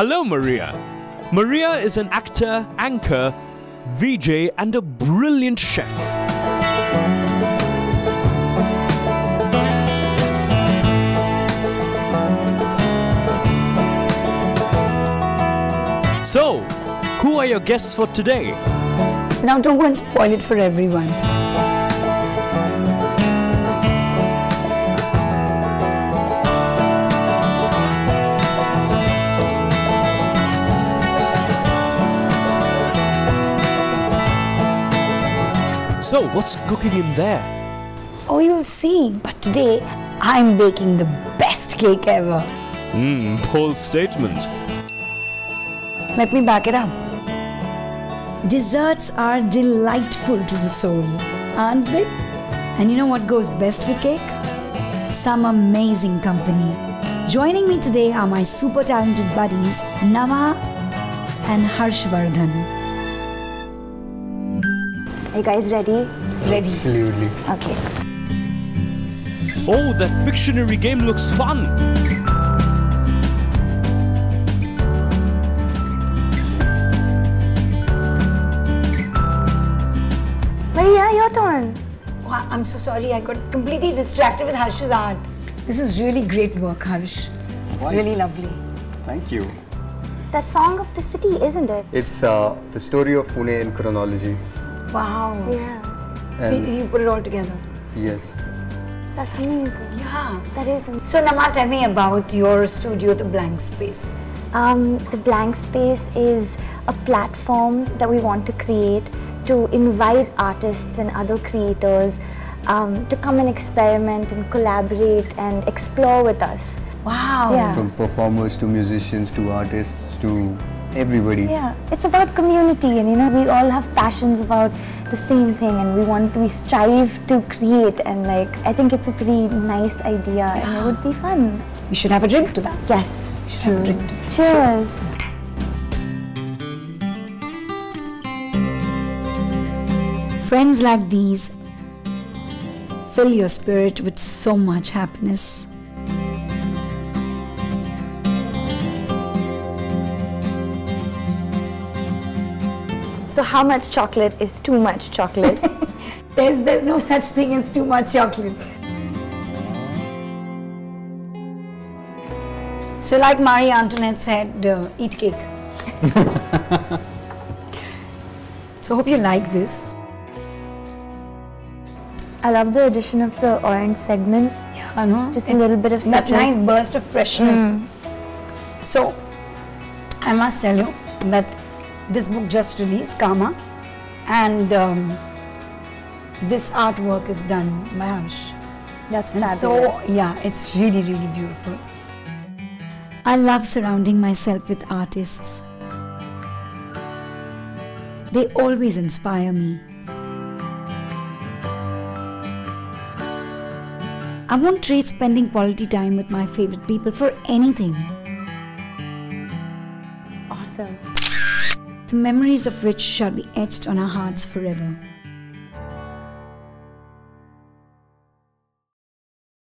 Hello, Maria. Maria is an actor, anchor, VJ, and a brilliant chef. So, who are your guests for today? Now, don't go and spoil it for everyone. So, what's cooking in there? Oh, you'll see. But today, I'm baking the best cake ever. Bold statement. Let me back it up. Desserts are delightful to the soul, aren't they? And you know what goes best with cake? Some amazing company. Joining me today are my super talented buddies, Nama and Harshvardhan. Are you guys ready? Ready. Absolutely. Okay. Oh, that Pictionary game looks fun. Maria, your turn. Oh, I'm so sorry. I got completely distracted with Harsh's art. This is really great work, Harsh. It's really lovely. Thank you. That song of the city, isn't it? It's the story of Pune in chronology. Wow. Yeah. So you put it all together? Yes. That's amazing. Yeah. That is amazing. So Nama, tell me about your studio, The Blank Space. The Blank Space is a platform that we want to create to invite artists and other creators to come and experiment and collaborate and explore with us. Wow. Yeah. From performers to musicians to artists to everybody. Yeah, it's about community, and you know, we all have passions about the same thing, and we strive to create, and like, I think it's a pretty nice idea, and it would be fun. We should have a drink to that. Yes. We should have a drink. Cheers. Friends like these fill your spirit with so much happiness. So how much chocolate is too much chocolate? There's no such thing as too much chocolate. So like Marie Antoinette said, eat cake. So hope you like this. I love the addition of the orange segments. Yeah, I know. Just a little bit of citrus. That nice burst of freshness. So, I must tell you that this book just released, Karma, and this artwork is done by Ansh. That's fabulous. So, yeah, it's really, really beautiful. I love surrounding myself with artists. They always inspire me. I won't trade spending quality time with my favorite people for anything. Awesome. The memories of which shall be etched on our hearts forever.